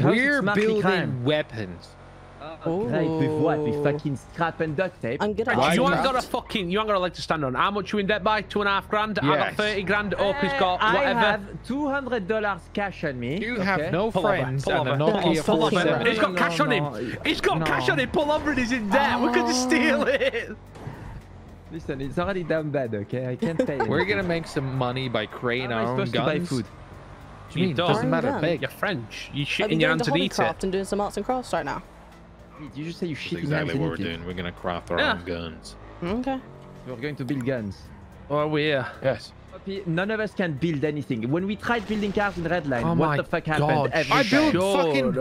We're building weapons. Oh. Right, with what? With fucking scrap and duct tape? I'm gonna... Right, you ain't got a fucking... You ain't got a leg to stand on. How much you in debt by? 2.5 grand? Yes. I got 30 grand. Opie's got whatever. I have $200 cash on me. You have no friends and a Nokia 47. He's got cash on him. He's got cash on him. Pull over and he's in debt. We could just steal it. Listen, it's already damn bad, okay? I can't pay it. We're gonna make some money by creating our own guns. How am I supposed to buy food? What do you mean? It doesn't matter big. You're French. You shit in your hands and eat it. And doing some arts and crafts right now. You just say you shit in your hands and eat it. Exactly what we're doing. We're gonna craft our own guns. Okay. We're going to build guns. Oh, we are. Yes. None of us can build anything. When we tried building cars in Redline, what the fuck happened? I built fucking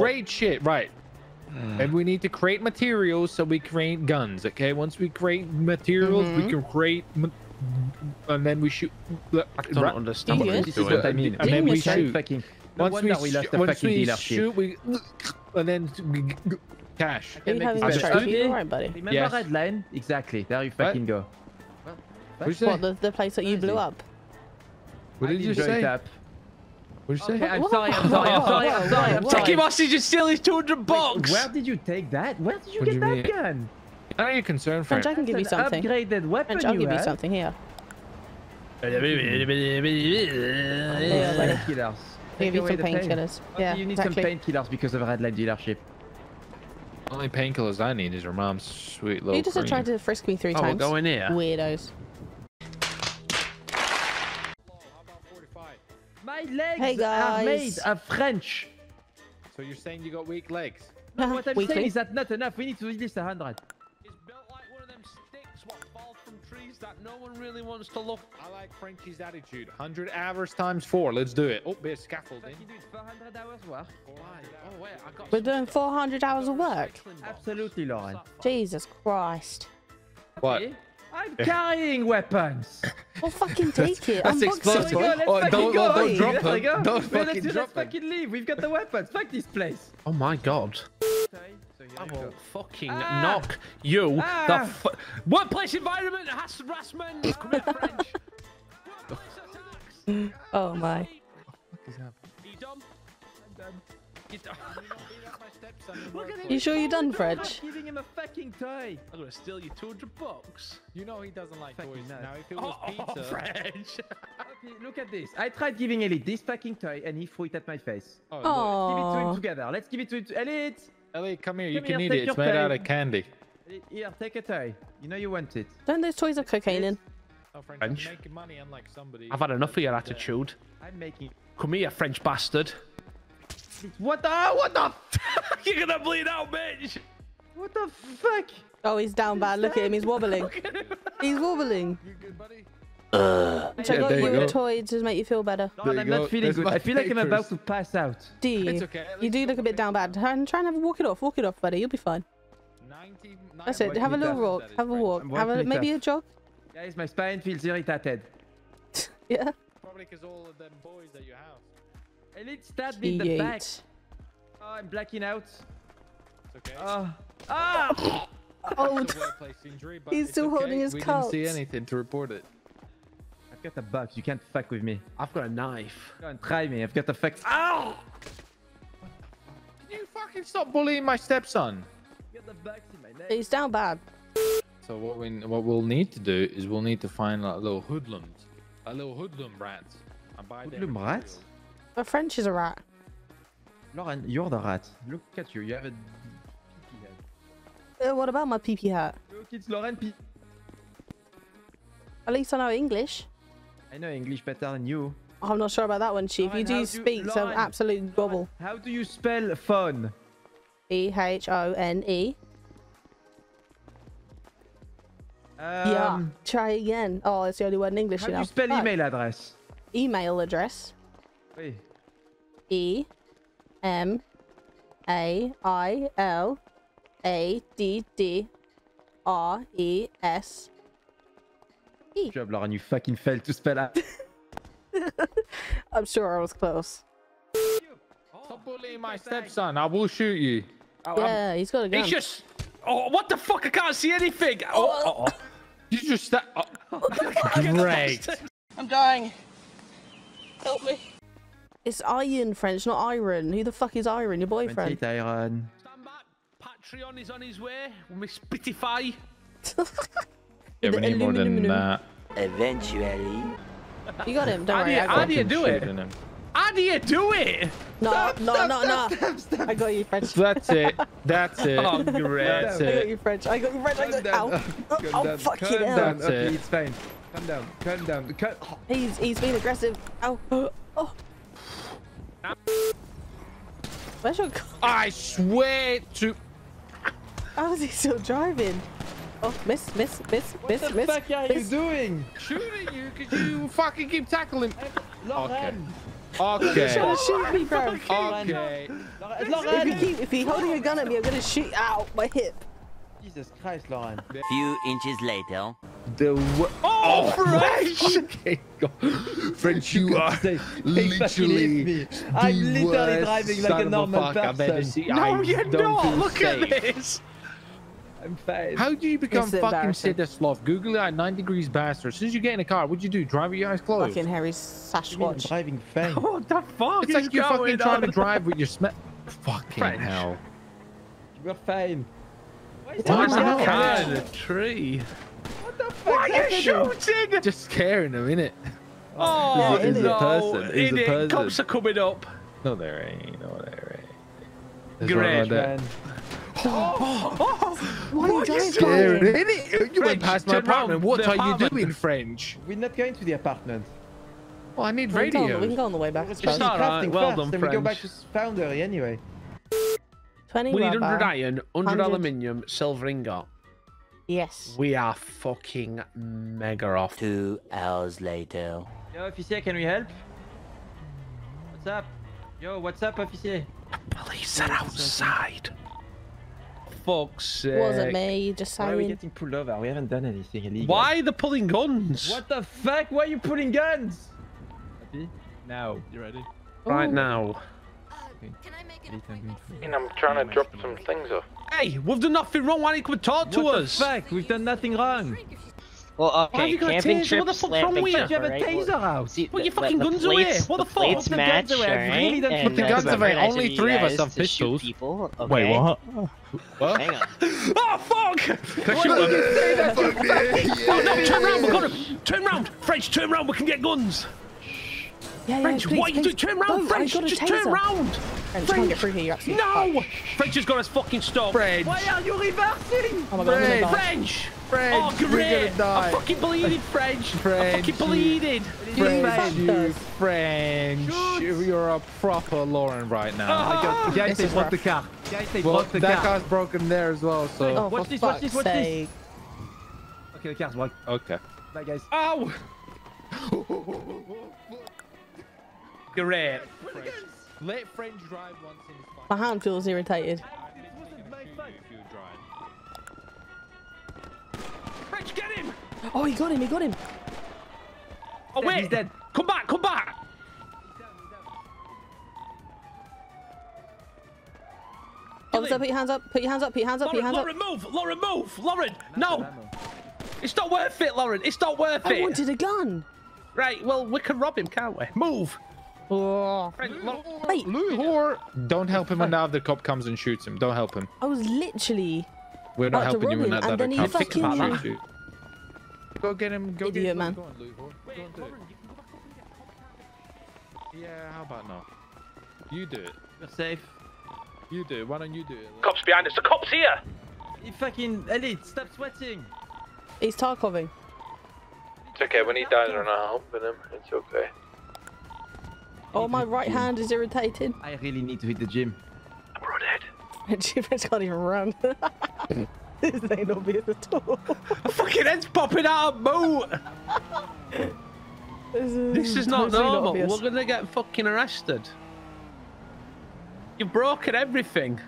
great shit, right? And we need to create materials so we create guns, okay? Once we create materials, we can create... And then we shoot... I don't understand what this is what I mean. And then we shoot. Once we shoot, we... And then we... Cash. Alright, buddy. Remember Redline? Exactly. There you fucking go. What? The place that you blew up? What did you say? What did you say? I'm sorry. Take him hostage and steal his 200 bucks. Wait, where did you take that? Where did you get that gun? I don't need concern for it. I can give you something. Upgraded weapon. I'll give you something here. Painkillers. Give you some painkillers. Yeah, you need some painkillers because of Redline dealership. The only painkillers I need is your mom's sweet little. You just tried to frisk me 3 times. We'll go in here. Weirdos. My legs are made of French. So you're saying you got weak legs? No, what I'm saying is that not enough. We need to release 100. It's built like one of them sticks what fall from trees that no one really wants to look. I like Frenchie's attitude. 100 hours times 4. Let's do it. Oh, there's scaffolding. We're doing 400 hours of work. Absolutely, Lauren. Jesus Christ. What? I'm carrying weapons. Well, fucking take it. That's explosive. Don't drop it. Don't fucking drop it. Let's fucking leave. We've got the weapons. Fuck this place. Oh my god. I will fucking knock you the workplace environment harassment. French. Oh my. You dumb. I'm done. You sure you're done, Fred? I'm giving him a fucking toy. I'm gonna steal you 200 bucks. You know he doesn't like toys now. If it was pizza, Fred. Okay, look at this. I tried giving Elite this fucking toy, and he threw it at my face. Oh, give it to him together. Let's give it to Elite. Elite, come here. You can eat it. It's made out of candy. Here, take a toy. You know you want it. Don't those toys have cocaine in? French. I've had enough of your attitude. I'm making. Come here, French bastard. What the fuck? You're gonna bleed out, bitch! What the fuck? Oh, he's down bad. Look at him. He's wobbling. He's wobbling. You good, buddy? I got you a toy to make you feel better. No, I'm not feeling good. I feel like I'm about to pass out. Do you? It's okay. You do look a bit down bad. Try and have a walk it off. Walk it off, buddy. You'll be fine. That's it. Have a little walk. Have a walk. Have a, maybe a jog. Guys, my spine feels irritated. Yeah? Probably because all of them boys that you have. Elite stabbed me in the back. Oh, I'm blacking out. It's okay. Ah! Oh, he's still holding his cup. We didn't see anything to report it. I've got a box. You can't fuck with me. I've got a knife. Go and try me. I've got a fuck. Ow! Can you fucking stop bullying my stepson? Got the box in my neck. He's down bad. So what we'll need to do is we'll need to find like little hoodlums, a little hoodlum rats. Hoodlum rats? But French is a rat. Lauren, you're the rat. Look at you. You have a pee-pee hat. What about my pee-pee hat? Look, it's Lauren pee. At least I know English. I know English better than you. I'm not sure about that one, Chief. Lauren, you do speak some absolute gobble. How do you spell phone? Phone. Yeah. Try again. Oh, it's the only word in English. How do you spell email address? Email address. Hey. EMAILADDRES. Good job, Lauren. You fucking failed to spell out. I'm sure I was close. Stop bullying my stepson. I will shoot you. Yeah, he's got a gun. He's just. Oh, what the fuck? I can't see anything. Oh, you just. Great. I'm dying. Help me. It's Iron French, not Iron. Who the fuck is Iron? Your boyfriend. Iron. Stand back. Patreon is on his way. We Spitify. Yeah, we need more than that. Eventually. You got him. Don't worry. How do you do it? How do you do it? No, stop. I got you, French. That's it. That's it. Oh, great. That's it. I got you, French. I got you, French. Ow. Fucking hell. That's it. It's fine. Calm down. Calm down. He's being aggressive. Ow. Oh. Where's your car? I swear to. How is he still driving? Oh, miss. What the fuck are you doing? Shooting you because you fucking keep tackling. Okay. Okay. Trying to shoot me, bro. Okay. If you're holding a gun at me, I'm gonna shoot out my hip. Jesus Christ, Lauren. Few inches later. The French! French, you are literally I'm literally driving like a normal person. No, you're not. Look at this. I'm fine. How do you become fucking Sidesloth? Google it. 9 degrees bastard. As soon as you get in a car, what'd you do? Drive with your eyes closed. Fucking Harry Sasquatch. Driving fame. What the fuck? It's like you're fucking trying to drive with your smell. Fucking hell. You're fine. Why is that car in a tree? What the fuck? Why are you shooting? Just scaring him, innit? Oh, yeah, no. Cops are coming up. No, there ain't. No, there ain't. Great, man. Why are you scaring him? Innit? You went past my apartment. What are you doing, French? We're not going to the apartment. Well, I need radio. We can go on the way back. It's not right. Well done, French. We go back to Foundry anyway. We need 100 iron, 100 aluminium, silver ingot. Yes. We are fucking mega off. 2 hours later. Yo, officier, can we help? What's up? Yo, what's up, officier? Police are outside. Fuck's sake. Wasn't me, just saying. Why are we getting pulled over? We haven't done anything illegal. Why are they pulling guns? What the fuck? Why are you pulling guns? Happy? Now. You ready? Right now. Can I make an appointment? And I'm trying to drop some things off. Hey, we've done nothing wrong. Why don't you come talk to us? What the fuck? We've done nothing wrong. Well, okay, camping trip, slapping trip, right? Put your fucking guns away. What the fuck? Put the guns away. Put the guns away. Only three of us have pistols. Wait, what? What? Hang on. Oh, fuck! Why did you say that? Oh, no, turn around. We've got him. Turn around. French, turn around. We can get guns. Yeah, French, please, what are you doing? Turn around, French! Just turn around! French, come on, get through here, you're absolutely fucked. French has got us fucking stopped. French! Why are you reversing? Oh my God, I'm gonna die. French! French! Oh, great! I fucking bleeded, French! French! I fucking bleeded! French! French! You're a proper Lauren right now. The guys, they bought the car. That car's broken there as well, so... Watch this, watch this, watch this! Okay, the car's broken. Okay. Bye, guys. Ow! Great. Let French drive once in his bike. My hand feels irritated. French, get him! Oh, he got him, he got him. Oh, wait, he's dead. Come back, come back! Officer, put your hands up, put your hands up, put your hands up, put your hands up. Lauren, move! Lauren, move! Lauren, no! It's not worth it, Lauren, it's not worth it! I wanted a gun! Right, well, we can rob him, can't we? Move! Wait. Or don't help him now if the cop comes and shoots him. Don't help him. I was literally. We're not helping you in that other cop. Fucking... Go get him. Go get him. Man. Go on, wait, go on, do it. Yeah, how about not? You do it. You're safe. You do it. Why don't you do it? Cops behind us. The cops here. You fucking elite. Stop sweating. He's Tarkoving. It's okay. When he dies, we're not helping him. It's okay. Oh, my right hand is irritated. I really need to hit the gym. I'm raw dead. French can't even run. This ain't obvious at all. My fucking head's popping out of boat. This is not normal. We're going to get fucking arrested. You've broken everything.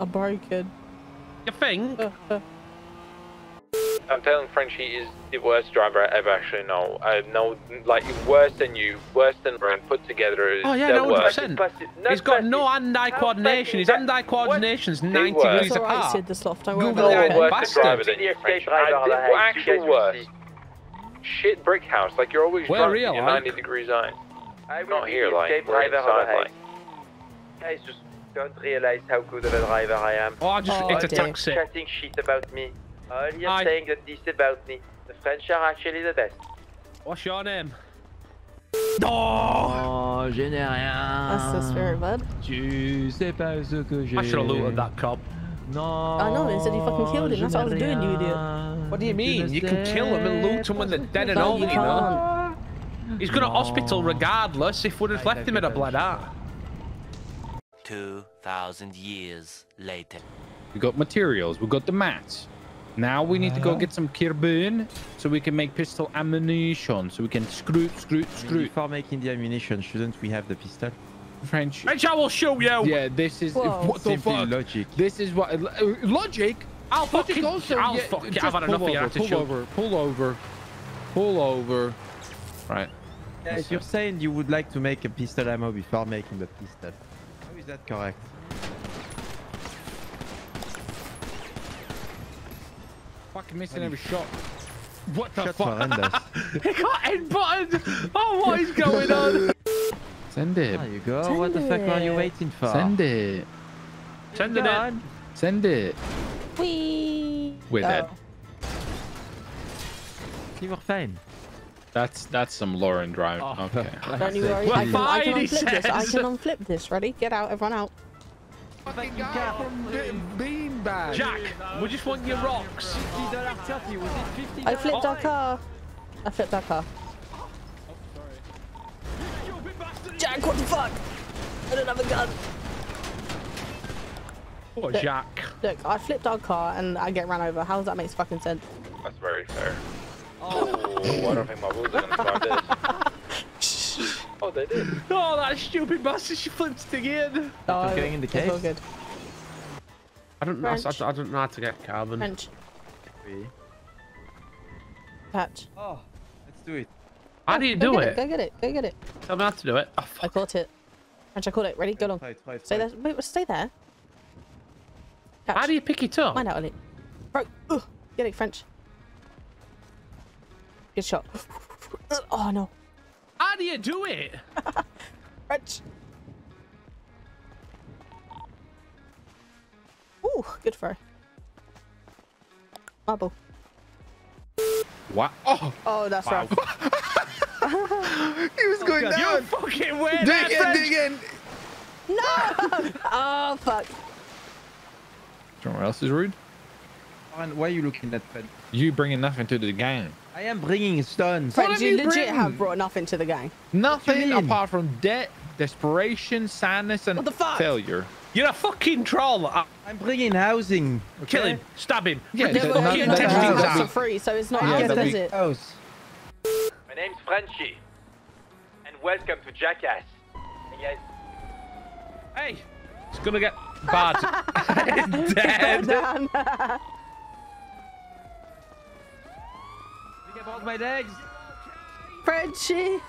I broke it. You think? I'm telling French he is the worst driver I ever actually know. I know, like, worse than you, worse than Brent put together. Is no, 100%. He's got no hand-eye coordination. His hand-eye coordination's 90 degrees apart. Google it, bastard. What actual worse? Shit brick house, like you're always driving 90 degrees out. Not here, like, we're inside, like. Guys just don't realize how good of a driver I am. Oh, I just it's a taxi. Chatting shit about me. All you're saying that this about me. The French are actually the best. What's your name? Oh, je n'ai rien. That's so spirit, bud. Tu sais pas ce que j'ai. I should have looted that cop. No. I know, instead you fucking killed him. That's what I was doing, you idiot. What do you mean? You can kill him and loot him when they're dead and old, you know? He's going to hospital regardless if we'd have left him in a blood art. 2,000 years later. We got materials, we got the mats. Now we need to go get some Kirbun so we can make pistol ammunition. So we can screw. Before making the ammunition, shouldn't we have the pistol? French, I will show you. Yeah, this is what the fuck. Logic. This is what logic. I'll fucking. I'll fucking. I've had enough of your attitude. Pull over. Right. Yeah, if you're saying you would like to make a pistol ammo before making the pistol, how is that correct? Fucking missing every shot. What the fuck? He got end button. Oh, what is going on? Send it. There you go. What the fuck are you waiting for? Send it. Send it on. Send it. Whee. We're dead. You were fine. That's some Lauren driving. Oh, okay. Don't you worry. I can unflip this. I can unflip this. Ready? Get out. Everyone out. Fucking guy from Beanbag. Jack, we just want your rocks. $50 was it? $50. I flipped our car. Jack, what the fuck? I don't have a gun. Poor Jack. Look, I flipped our car and I get ran over. How does that make fucking sense? That's very fair. Oh, I don't think my wheels are gonna start this. Oh, they did. Oh, that stupid bastard, she flipped again. Oh, I'm getting in the case. Good. I don't know how to get carbon. French. Patch. Oh, let's do it. How do you do it? Go get it. Tell me how to do it. Oh, I caught it. French, I caught it. Ready? Go along. Stay there. Wait, stay there. Catch. How do you pick it up? Find out on it. Bro, get it, French. Good shot. Oh, no. How do you do it? French. Ooh, good throw. Marble. What? Oh, that's right. He was going down. You fucking win. Dig in. No. Oh, fuck. Someone else is rude. And why are you looking at that? You bringing nothing to the game. I am bringing stones. Friends, you legit have brought nothing to the game. Nothing apart from debt, desperation, sadness, and failure. You're a fucking troll. I'm bringing housing. Okay. Kill him. Stab him. Yeah, that's free, so it's not ours, is it? My name's Frenchie, and welcome to Jackass. Hey, guys. Hey, it's gonna get bad. It's dead. Did you get both my legs? Frenchie,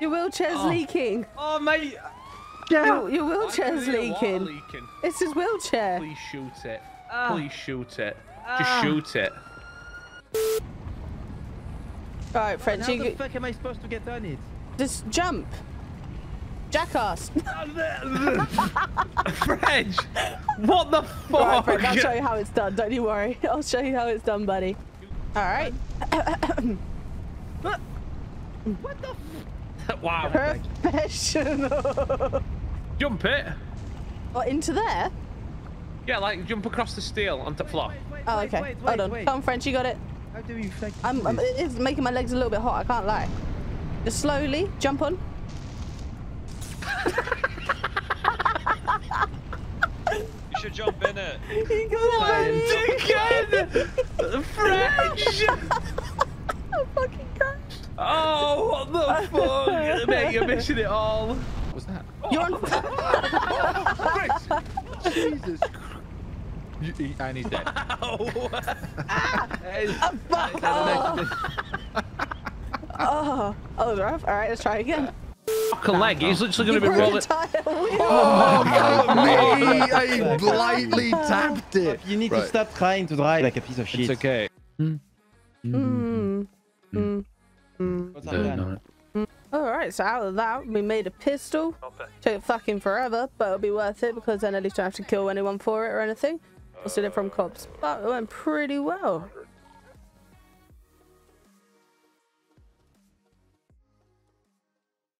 your wheelchair's leaking. Oh, mate. Your wheelchair's leaking. It's his wheelchair. Please shoot it. Please shoot it. Just shoot it. Alright, French, how the fuck am I supposed to get on it? Just jump. Jackass. French! What the fuck? Right, French, I'll show you how it's done, don't you worry. I'll show you how it's done, buddy. Alright. What the f- Wow. Professional. Jump it. What, into there? Yeah, like jump across the steel onto the floor. Oh, okay. Hold on. Come on, French, you got it. How do you think it's making my legs a little bit hot, I can't lie. Just slowly jump on. You should jump in it. You got it, again! French! Oh, fucking gosh. Oh, what the fuck? Mate, you're missing it all. What was that? You're on French! Jesus Christ. And he's dead. Oh, rough. All right, let's try again. Fuck a leg. He's literally going to be rolling. Oh, me! I blindly tapped it. You need to stop trying to drive like a piece of shit. It's okay. All right, so out of that, we made a pistol. Took fucking forever, but it'll be worth it because then at least I don't have to kill anyone for it or anything. We'll steal it from cops, but it went pretty well.